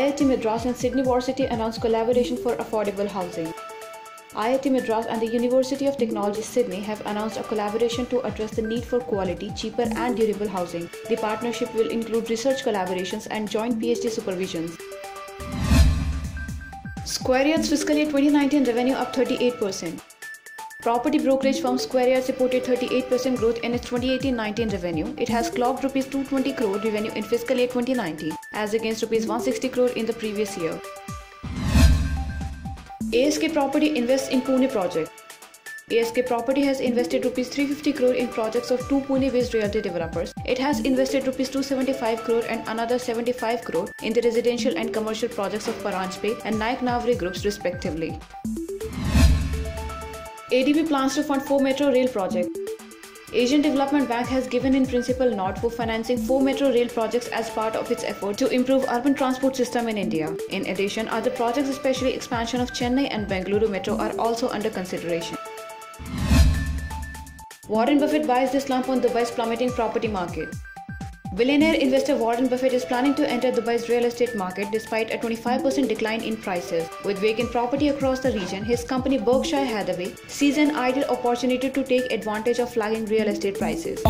IIT Madras and Sydney Varsity announced collaboration for affordable housing. IIT Madras and the University of Technology Sydney have announced a collaboration to address the need for quality, cheaper and durable housing. The partnership will include research collaborations and joint PhD supervisions. Square Yards fiscal year 2019 revenue up 38%. Property brokerage firm Square Yards reported 38% growth in its 2018-19 revenue. It has clocked Rs 220 crore revenue in fiscal year 2019, as against Rs 160 crore in the previous year. ASK Property invests in Pune project. ASK Property has invested Rs 350 crore in projects of two Pune-based realty developers. It has invested Rs 275 crore and another 75 crore in the residential and commercial projects of Paranjpe and Naik Navari Groups respectively. ADB plans to fund 4 metro rail projects. Asian Development Bank has given in principle nod for financing 4 metro rail projects as part of its effort to improve urban transport system in India. In addition, other projects, especially expansion of Chennai and Bengaluru metro, are also under consideration. Warren Buffett buys the slump on Dubai's plummeting property market. Billionaire investor Warren Buffett is planning to enter Dubai's real estate market despite a 25% decline in prices. With vacant property across the region, his company Berkshire Hathaway sees an ideal opportunity to take advantage of flagging real estate prices.